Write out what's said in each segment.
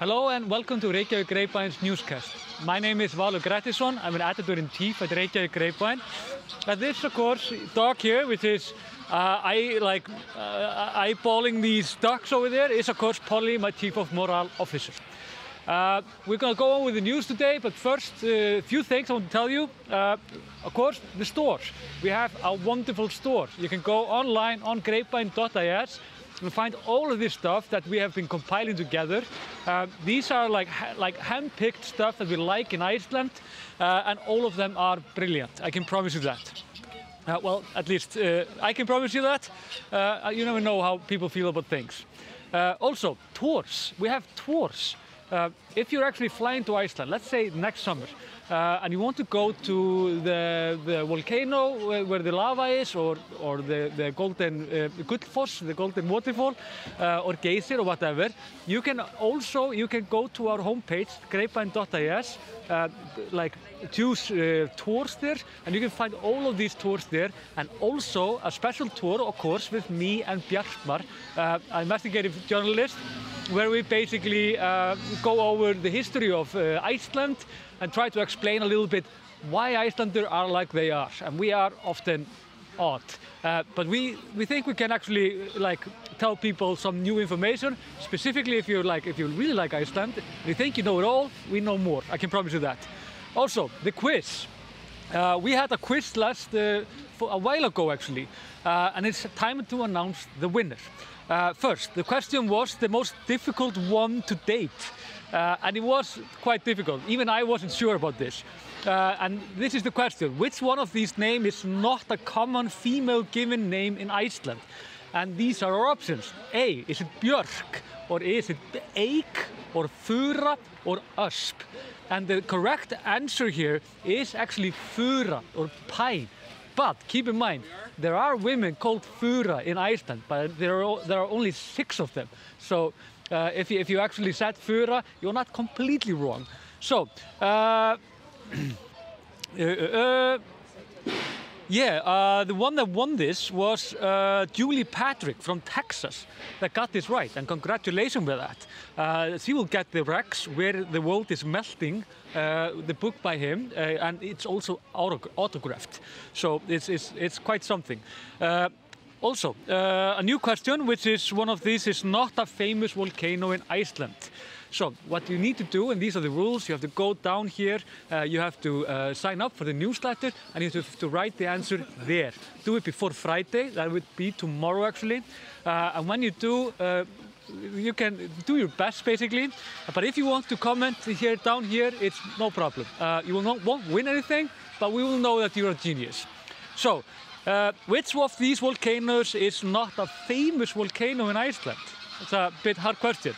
Hello and welcome to Reykjavik Grapevine's newscast. My name is Valur Grettison. I'm an editor-in-chief at Reykjavik Grapevine. And this, of course, dog here, which is eyeballing these ducks over there, is, of course, Polly, my chief of morale officer. We're going to go on with the news today, but first, a few things I want to tell you. Of course, the stores. We have our wonderful stores. You can go online on grapevine.is. You'll find all of this stuff that we have been compiling together. These are like hand-picked stuff that we like in Iceland, and all of them are brilliant. I can promise you that. Well, at least I can promise you that. You never know how people feel about things. Also, tours. We have tours. If you're actually flying to Iceland, let's say next summer, and you want to go to the volcano where the lava is, or the golden Gullfoss, the golden waterfall, or Geysir, or whatever, you can also go to our homepage, grapevine.is, choose tours there, and you can find all of these tours there, and also a special tour, of course, with me and Bjartmar, an investigative journalist, where we basically go over the history of Iceland and try to explain a little bit why Icelanders are like they are, and we are often odd. But we think we can actually tell people some new information, specifically if you really like Iceland. We think you know it all. We know more. I can promise you that. Also, the quiz. We had a quiz a while ago actually, and it's time to announce the winner. First, the question was the most difficult one to date, and it was quite difficult. Even I wasn't sure about this. And this is the question: which one of these names is not a common female given name in Iceland? And these are our options. A, is it Björk, or is it Eik, or Fura, or Usp? And the correct answer here is actually Fura, or Pine. But keep in mind, there are women called Fura in Iceland, but there are only 6 of them. So if you actually said Fura, you're not completely wrong. So, the one that won this was Julie Patrick from Texas that got this right, and congratulations with that. She will get the Rex, Where the World is Melting, the book by him, and it's also autographed. So it's quite something. Also, a new question, which is one of these is not a famous volcano in Iceland. So what you need to do, and these are the rules, you have to go down here, you have to sign up for the newsletter, and you have to write the answer there. Do it before Friday, that would be tomorrow actually. And when you do, you can do your best basically. But if you want to comment here, down here, it's no problem. You will won't win anything, but we will know that you're a genius. So, which of these volcanoes is not a famous volcano in Iceland? It's a bit hard question.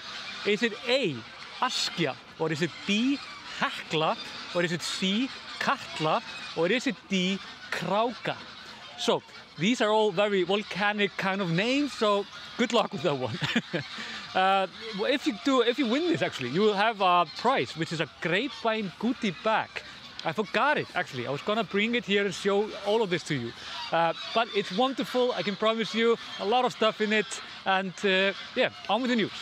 Is it A, Askja, or is it B, Hekla, or is it C, Katla, or is it D, Krauka? So, these are all very volcanic kind of names, so good luck with that one. If you win this actually, you will have a prize, which is a grapevine goodie bag. I forgot it actually. I was gonna bring it here and show all of this to you. But it's wonderful, I can promise you, a lot of stuff in it, and yeah, on with the news.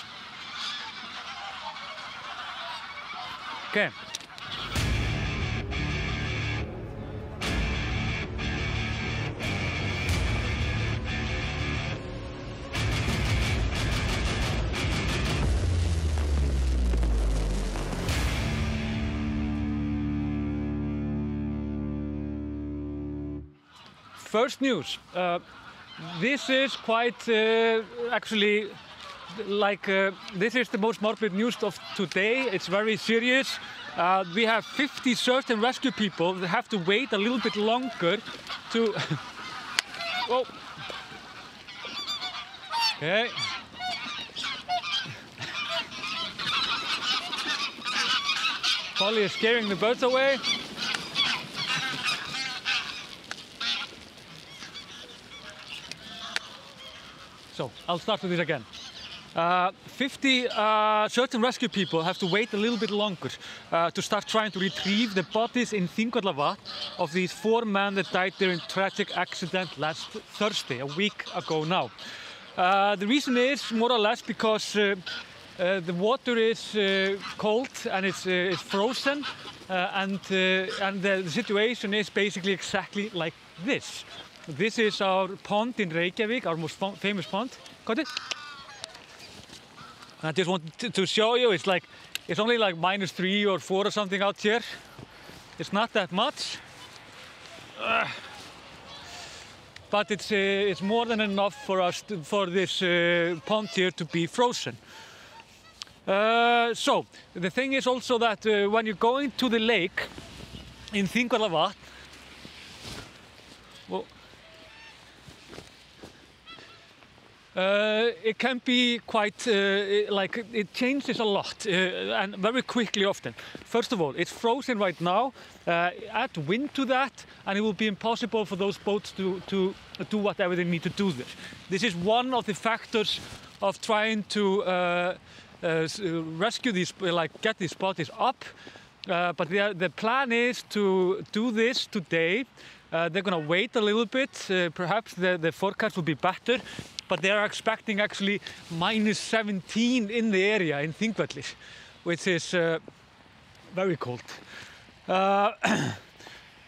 Okay. First news. This is quite actually. This is the most morbid news of today. It's very serious. We have 50 search and rescue people that have to wait a little bit longer to... Oh. Okay. Polly is scaring the birds away. So, I'll start with this again. 50 search and rescue people have to wait a little bit longer to start trying to retrieve the bodies in Þingvallavatn of these 4 men that died there in a tragic accident last Thursday, a week ago now. The reason is more or less because The water is cold and it's frozen, and the situation is basically exactly like this. This is our pond in Reykjavik, our most famous pond. Got it? I just wanted to show you, it's only like -3 or 4 or something out here. It's not that much. But it's more than enough for us for this pond here to be frozen. So the thing is also that when you're going to the lake in Þingvallavatn, well, it can be quite it changes a lot and very quickly often. First of all, it's frozen right now. Add wind to that, and it will be impossible for those boats to do whatever they need to do there. This is one of the factors of trying to rescue these, get these bodies up. But the plan is to do this today. They're going to wait a little bit. Perhaps the forecast will be better. But they are expecting actually -17 in the area in Þingvellir, which is very cold.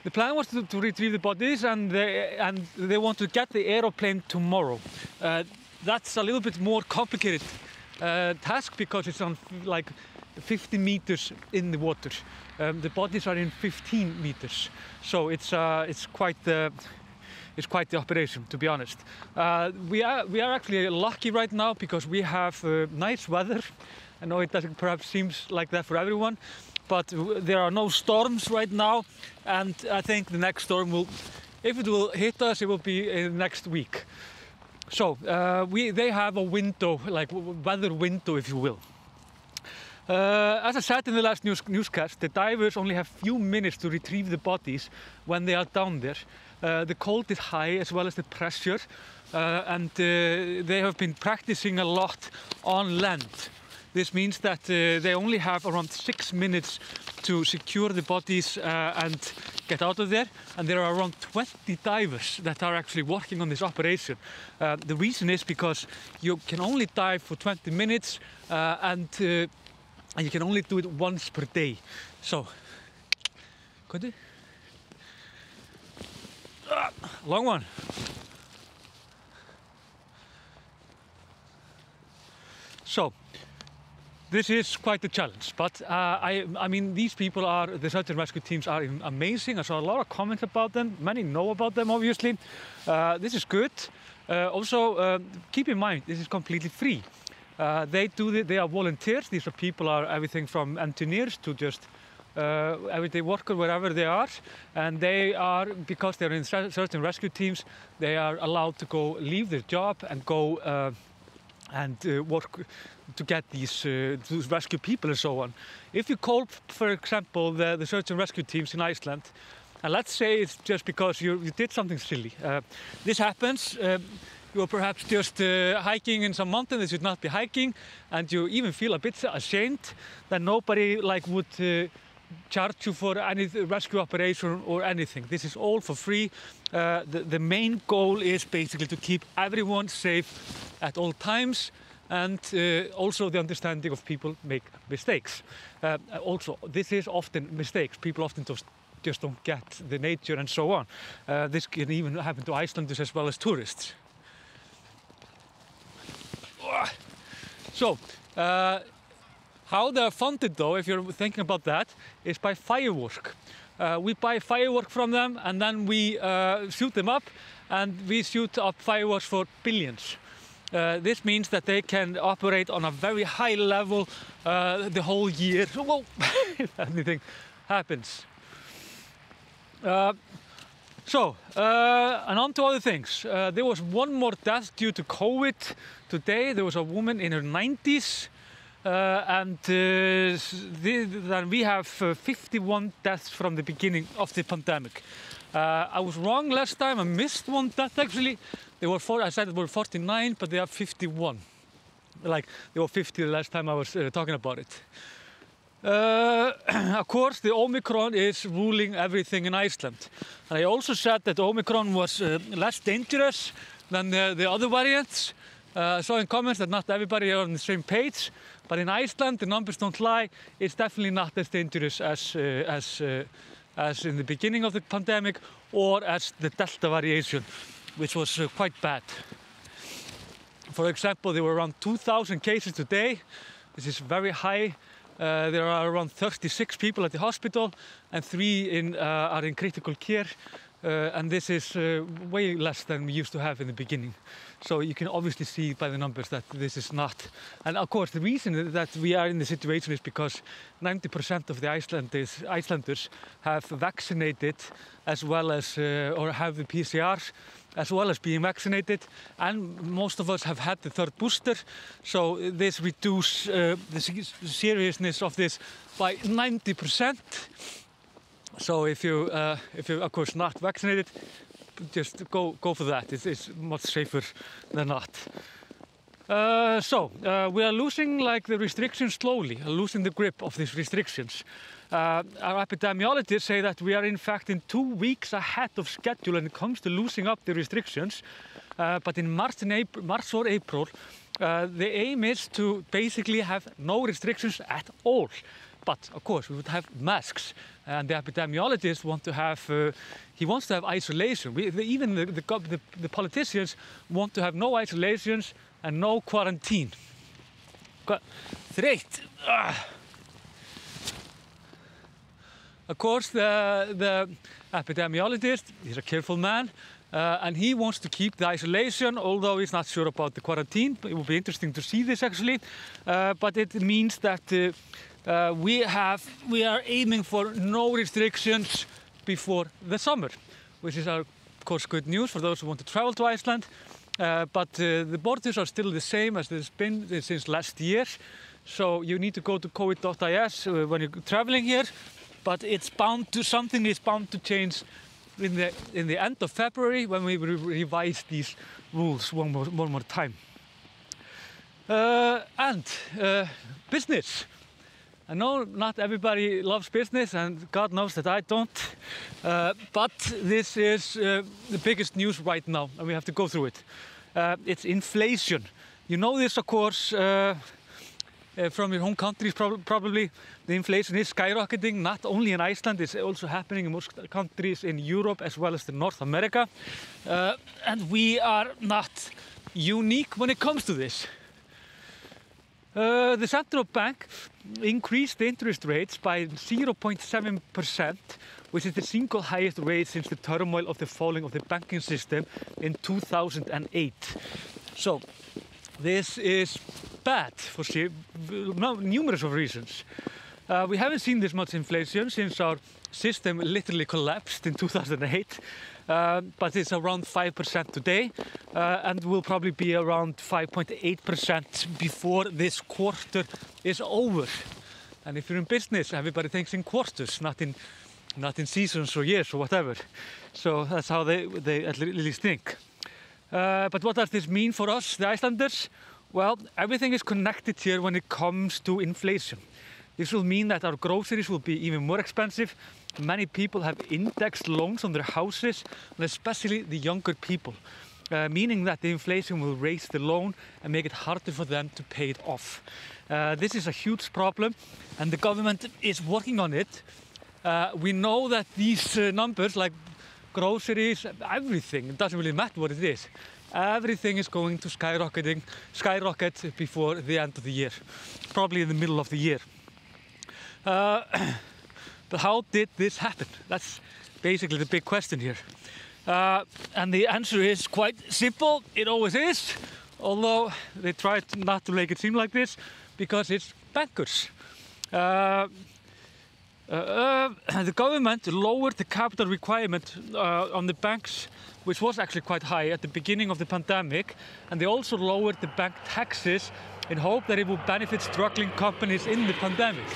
The plan was to retrieve the bodies, and they want to get the aeroplane tomorrow. That's a little bit more complicated task because it's on 50 meters in the water. The bodies are in 15 meters, so it's quite the. It's quite the operation, to be honest. We are actually lucky right now because we have nice weather. I know it doesn't perhaps seems like that for everyone, but there are no storms right now, and I think the next storm will, if it will hit us, it will be next week. So they have a window, weather window, if you will. As I said in the last newscast, the divers only have few minutes to retrieve the bodies when they are down there. The cold is high as well as the pressure, and they have been practicing a lot on land. This means that they only have around 6 minutes to secure the bodies and get out of there. And there are around 20 divers that are actually working on this operation. The reason is because you can only dive for 20 minutes and you can only do it once per day. So, could you? Long one. So, this is quite a challenge, but I mean, these people are, the search and rescue teams are amazing. I saw a lot of comments about them. Many know about them, obviously. This is good. Also, keep in mind, this is completely free. They are volunteers. These are people are everything from engineers to just everyday worker, wherever they are, and they are, because they're in search and rescue teams, they are allowed to go leave their job and go and work to get these to rescue people and so on. If you call, for example, the search and rescue teams in Iceland, and let's say it's just because you did something silly. This happens. You are perhaps just hiking in some mountain that should not be hiking, and you even feel a bit ashamed that nobody would charge you for any rescue operation or anything. This is all for free. The main goal is basically to keep everyone safe at all times, and also the understanding of people make mistakes. Also, this is often mistakes. People often just don't get the nature and so on. This can even happen to Icelanders as well as tourists. So, how they are funded, though, if you're thinking about that, is by firework. We buy firework from them, and then we shoot them up, and we shoot up fireworks for billions. This means that they can operate on a very high level the whole year, well, if anything happens. So, and on to other things. There was one more death due to COVID today. There was a woman in her 90s, and we have 51 deaths from the beginning of the pandemic. I was wrong last time. I missed one death, actually. I said there were 49, but they are 51. They were 50 the last time I was talking about it. Of course, the Omicron is ruling everything in Iceland. And I also said that Omicron was less dangerous than the other variants. I saw in comments that not everybody are on the same page. But in Iceland, the numbers don't lie. It's definitely not as dangerous as in the beginning of the pandemic or as the Delta variation, which was quite bad. For example, there were around 2,000 cases today, which is very high. There are around 36 people at the hospital, and 3 are in critical care. And this is way less than we used to have in the beginning. So you can obviously see by the numbers that this is not. And of course, the reason that we are in this situation is because 90% of the Icelanders have vaccinated as well as, or have the PCRs, as well as being vaccinated. And most of us have had the 3rd booster. So this reduces the seriousness of this by 90%. So if you of course not vaccinated, just go for that. It's much safer than not. So we are losing the restrictions slowly, losing the grip of these restrictions. Our epidemiologists say that we are in fact in 2 weeks ahead of schedule when it comes to loosening up the restrictions. But in March or April, the aim is to basically have no restrictions at all. But of course, we would have masks, and the epidemiologist wants to have isolation. Even the politicians want to have no isolations and no quarantine. Great. Of course, the epidemiologist is a careful man, and he wants to keep the isolation, although he's not sure about the quarantine. It would be interesting to see this actually, but it means that. We are aiming for no restrictions before the summer, which is of course good news for those who want to travel to Iceland. But the borders are still the same as they've been since last year. So you need to go to COVID.is when you're traveling here. But something is bound to change in the end of February when we revise these rules one more time. And business. I know not everybody loves business, and God knows that I don't, but this is the biggest news right now, and we have to go through it. It's inflation. You know this, of course, from your home countries probably. The inflation is skyrocketing, not only in Iceland. It's also happening in most countries in Europe as well as in North America. And we are not unique when it comes to this. The central bank increased the interest rates by 0.7%, which is the single highest rate since the turmoil of the falling of the banking system in 2008. So this is bad for numerous of reasons. We haven't seen this much inflation since our system literally collapsed in 2008. But it's around 5% today, and will probably be around 5.8% before this quarter is over. And if you're in business, everybody thinks in quarters, not in seasons or years or whatever. So that's how they at least think. But what does this mean for us, the Icelanders? Well, everything is connected here when it comes to inflation. This will mean that our groceries will be even more expensive. Many people have indexed loans on their houses, and especially the younger people, meaning that the inflation will raise the loan and make it harder for them to pay it off. This is a huge problem, and the government is working on it. We know that these numbers, like groceries, everything, it doesn't really matter what it is. Everything is going to skyrocket before the end of the year, probably in the middle of the year. But how did this happen? That's basically the big question here. And the answer is quite simple. It always is, although they tried not to make it seem like this, because it's bankers. The government lowered the capital requirement on the banks, which was actually quite high at the beginning of the pandemic, and they also lowered the bank taxes in hope that it would benefit struggling companies in the pandemic.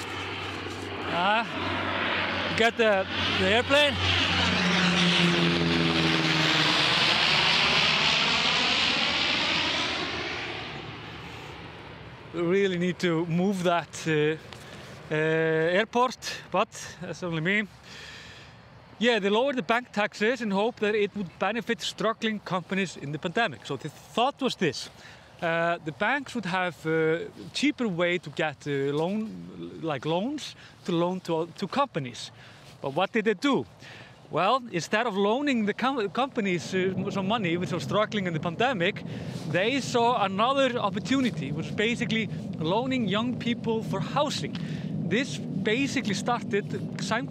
Get the airplane. We really need to move that airport, but that's only me. Yeah, they lowered the bank taxes in hope that it would benefit struggling companies in the pandemic. So the thought was this: The bank should have a cheaper way to get loans to companies. But what did they do? Well, instead of loaning the companies some money, which were struggling in the pandemic, they saw another opportunity, which was basically loaning young people for housing. This basically started some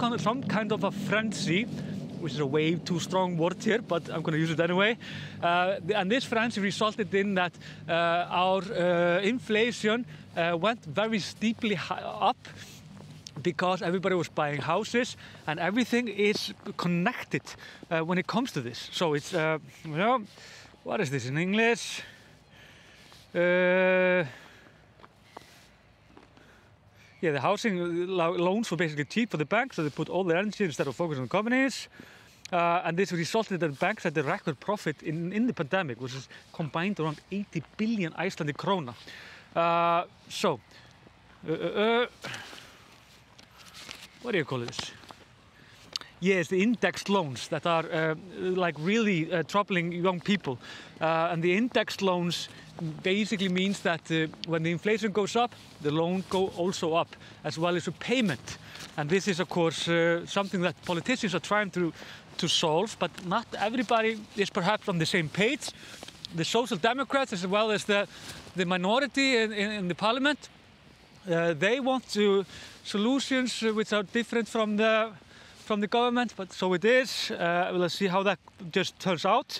kind of a frenzy, which is a way too strong word here, but I'm going to use it anyway. And this frenzy resulted in that our inflation went very steeply up, because everybody was buying houses, and everything is connected when it comes to this. So it's, you know, what is this in English? Yeah, the housing loans were basically cheap for the banks, so they put all their energy instead of focusing on companies. And this resulted in banks had a record profit in the pandemic, which is combined around 80 billion Icelandic krona. What do you call this? Yes, the indexed loans that are like really troubling young people. And the indexed loans basically means that when the inflation goes up, the loan go also up, as well as repayment. And this is, of course, something that politicians are trying to solve, but not everybody is perhaps on the same page. The Social Democrats, as well as the minority in the parliament, they want to solutions which are different from the government, but so it is. Let's see how that just turns out.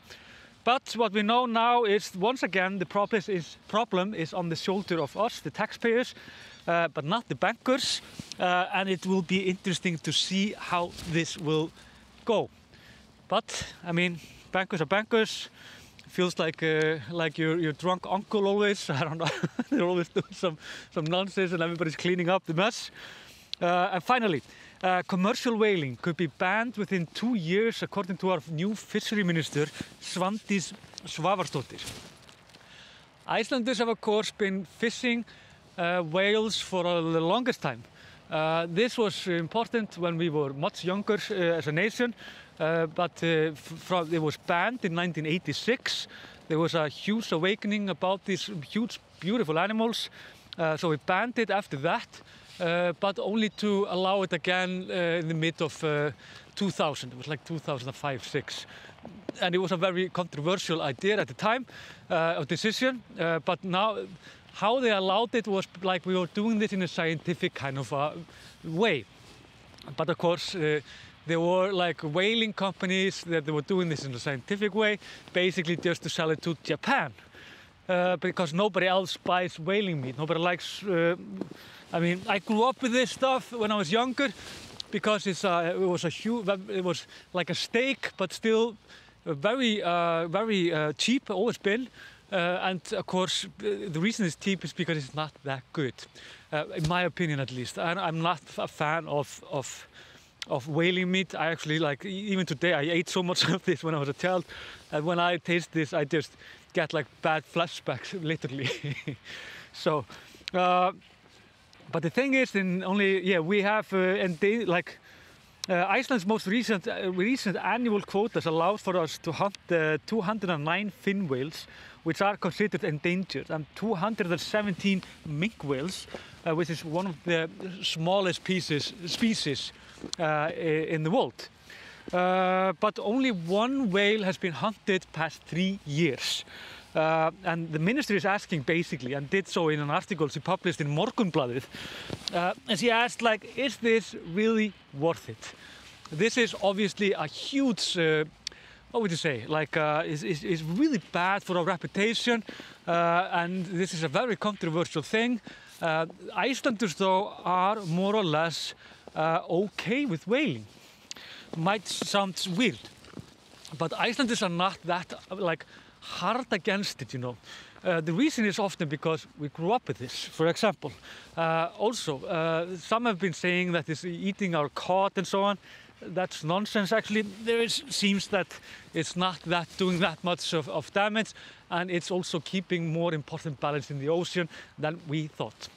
But what we know now is, once again, the problem is on the shoulder of us, the taxpayers, but not the bankers. And it will be interesting to see how this will go. But I mean, bankers are bankers. Feels like your drunk uncle always. I don't know. They're always doing some nonsense, and everybody's cleaning up the mess. And finally, commercial whaling could be banned within 2 years, according to our new fishery minister, Svandís Svavarsdóttir. Icelanders have, of course, been fishing whales for the longest time. This was important when we were much younger as a nation, but it was banned in 1986. There was a huge awakening about these huge, beautiful animals, so we banned it after that, but only to allow it again in the mid of 2000. It was like 2005-06. And it was a very controversial idea at the time, a decision, but now how they allowed it was like we were doing this in a scientific kind of a way. But of course, there were like whaling companies that they were doing this in a scientific way, basically just to sell it to Japan, because nobody else buys whaling meat. Nobody likes, I mean, I grew up with this stuff when I was younger, because it was like a steak, but still very, very cheap, always been. And of course, the reason it's cheap is because it's not that good, in my opinion at least. I'm not a fan of whaling meat. I actually, like, even today, I ate so much of this when I was a child, and when I taste this, I just get like bad flashbacks, literally. So, but the thing is, in only, yeah, we have, and they, like, Iceland's most recent annual quotas allows for us to hunt 209 fin whales, which are considered endangered, and 217 minke whales, which is one of the smallest species in the world. But only one whale has been hunted past 3 years. And the minister is asking, basically, and did so in an article she published in Morgunblaðið, and she asked, like, is this really worth it? This is obviously a huge, what would you say, like, is really bad for our reputation, and this is a very controversial thing. Icelanders, though, are more or less okay with whaling. Might sound weird, but Icelanders are not that, like, hard against it, you know. The reason is often because we grew up with this, for example. Also, some have been saying that it's eating our cod and so on. That's nonsense, actually. There seems that it's not that doing that much of damage, and it's also keeping more important balance in the ocean than we thought.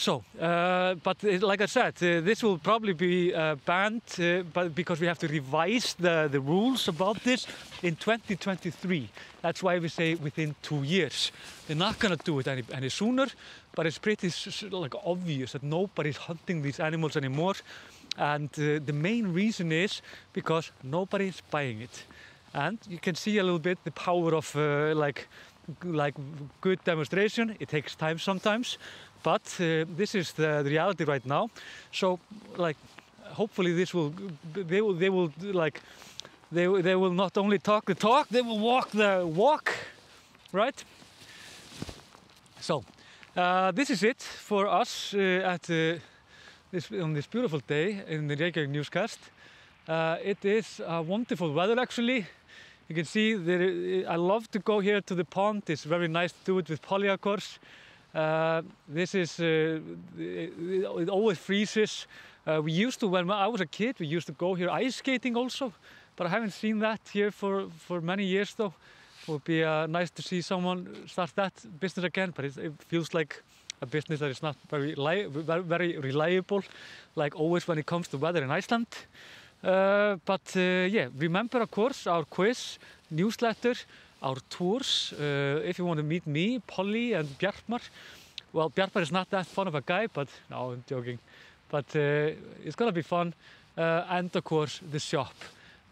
so. But like I said, this will probably be banned but because we have to revise the rules about this in 2023. That's why we say within 2 years. They're not going to do it any sooner, but it's pretty like obvious that nobody's hunting these animals anymore. And the main reason is because nobody's buying it. And you can see a little bit the power of like good demonstration. It takes time sometimes, but this is the reality right now. So like hopefully this will they will not only talk the talk, they will walk the walk, right? So this is it for us on this beautiful day in the Reykjavík newscast. It is wonderful weather actually. You can see there, I love to go here to the pond. It's very nice to do it with Polly, of course. This is, it always freezes. We used to, when I was a kid, we used to go here ice skating also, but I haven't seen that here for many years though. It would be nice to see someone start that business again, but it feels like a business that is not very reliable, like always when it comes to weather in Iceland. Yeah, remember of course our quiz, newsletter, our tours. If you want to meet me, Polly and Bjartmar. Well, Bjartmar is not that fun of a guy, but no, I'm joking. But it's gonna be fun. And of course the shop.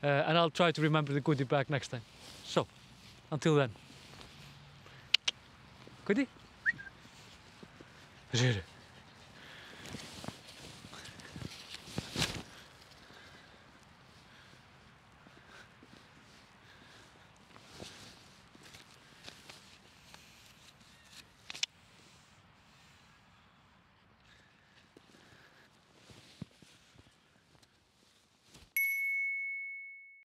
And I'll try to remember the goodie bag next time. So, until then. Goodie?